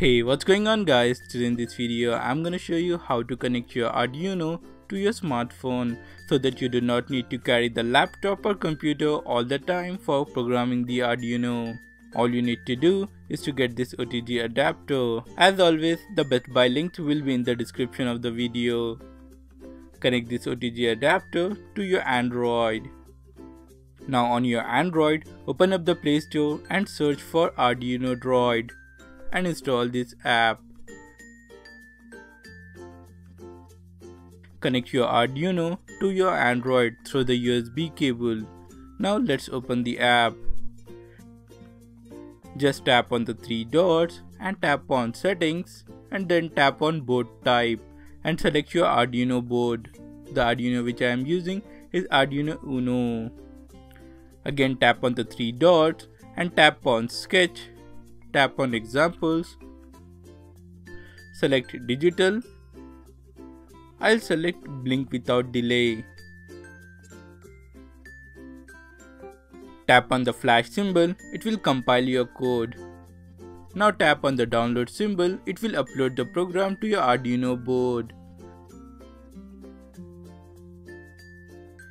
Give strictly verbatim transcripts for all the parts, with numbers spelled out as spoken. Hey, what's going on guys? Today in this video I'm gonna show you how to connect your Arduino to your smartphone so that you do not need to carry the laptop or computer all the time for programming the Arduino. All you need to do is to get this O T G adapter. As always, the Best Buy link will be in the description of the video. Connect this O T G adapter to your Android. Now on your Android, open up the Play Store and search for Arduino Droid and install this app. Connect your Arduino to your Android through the U S B cable. Now let's open the app. Just tap on the three dots and tap on Settings and then tap on Board Type and select your Arduino board. The Arduino which I am using is Arduino Uno. Again tap on the three dots and tap on Sketch, tap on Examples, select Digital. I'll select Blink Without Delay. Tap on the flash symbol, it will compile your code. Now tap on the download symbol, it will upload the program to your Arduino board.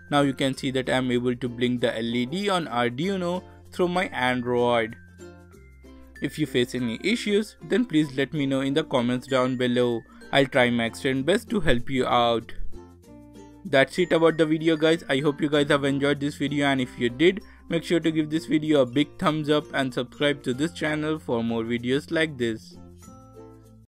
Now you can see that I am able to blink the L E D on Arduino through my Android. If you face any issues, then please let me know in the comments down below. I'll try my extent best to help you out. That's it about the video guys. I hope you guys have enjoyed this video, and if you did, make sure to give this video a big thumbs up and subscribe to this channel for more videos like this.